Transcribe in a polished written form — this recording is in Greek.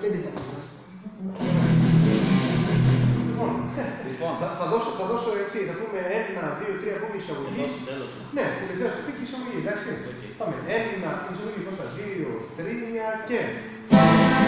και τη διάρκεια. Λοιπόν, θα δώσω έτσι, θα πούμε έρευνα 2-3 από την εισαγωγή. Ναι, τελευταία στο πίκτη εισαγωγή, εντάξει. Πάμε, έρευνα, εισαγωγή, θα 2-3 και...